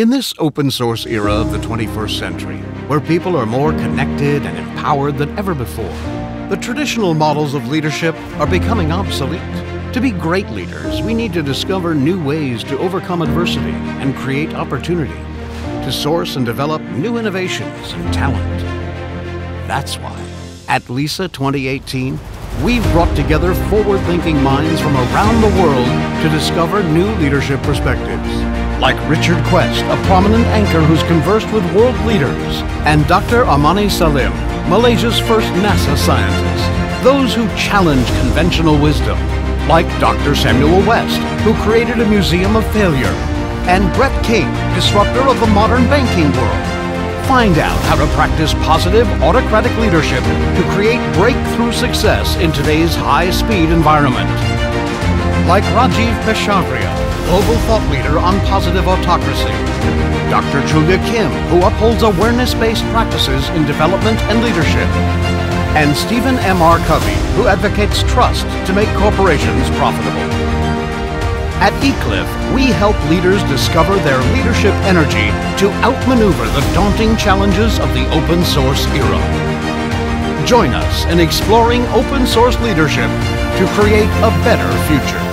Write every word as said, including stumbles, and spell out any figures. In this open source era of the twenty-first century, where people are more connected and empowered than ever before, the traditional models of leadership are becoming obsolete. To be great leaders, we need to discover new ways to overcome adversity and create opportunity, to source and develop new innovations and talent. That's why, at LESA twenty eighteen, we've brought together forward-thinking minds from around the world to discover new leadership perspectives. Like Richard Quest, a prominent anchor who's conversed with world leaders, and Doctor Amani Salim, Malaysia's first NASA scientist. Those who challenge conventional wisdom, like Doctor Samuel West, who created a Museum of Failure, and Brett King, disruptor of the modern banking world. Find out how to practice positive, autocratic leadership to create breakthrough success in today's high-speed environment. Like Rajeev Peshawaria, global thought leader on positive autocracy. Doctor Julia Kim, who upholds awareness-based practices in development and leadership. And Stephen M. R. Covey, who advocates trust to make corporations profitable. At Iclif, we help leaders discover their leadership energy to outmaneuver the daunting challenges of the open source era. Join us in exploring open source leadership to create a better future.